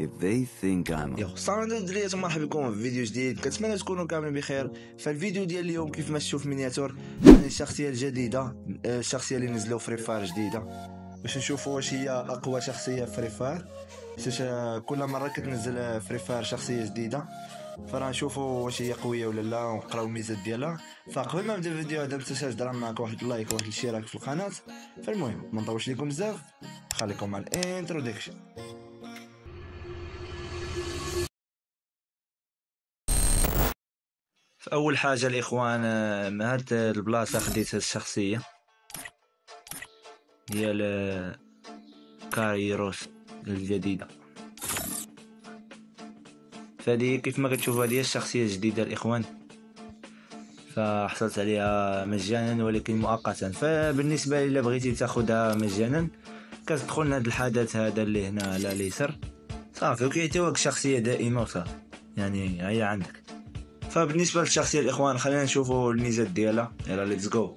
يا خسارة الدريات، مرحبا بكم في فيديو جديد. كنتمنى تكونوا كاملين بخير. فالفيديو ديال اليوم كيف ما تشوف مينياتور الشخصية الجديدة، الشخصية اللي نزلوا فري فاير جديدة، باش نشوفوا واش هي اقوى شخصية في فري فاير. كل مرة كتنزل فري فاير شخصية جديدة، فراه نشوفوا واش هي قوية ولا لا، ونقراو الميزات ديالها. فقبل ما نبدا الفيديو هذا، ما تنساش دير معاك واحد اللايك وواحد الاشتراك في القناة. فالمهم ما نطولش ليكم بزاف، خليكم مع الانترودكشن. فاول حاجه الاخوان، مع هاد البلاصه خديت هاد الشخصيه ديال كاريروس الجديده. فهادي كيف ما كتشوفوا هادي الشخصيه الجديده الاخوان، فحصلت عليها مجانا ولكن مؤقتا. فبالنسبه الا بغيتي تاخدها مجانا، كتدخل لهاد الحدث هذا اللي هنا على اليسر صافي، وكيعطيوك شخصيه دائمه وصافي، يعني هي عندك. فبالنسبه للشخصيه الاخوان، خلينا نشوفوا الميزات ديالها. يلا ليتس جو.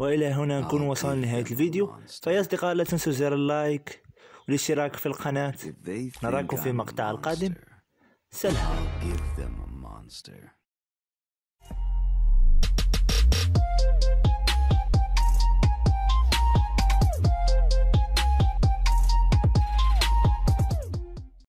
والى هنا نكون وصلنا لنهايه الفيديو. فيا اصدقاء، لا تنسوا زر اللايك والاشتراك في القناه. نراكم في مقطع القادم. سلام.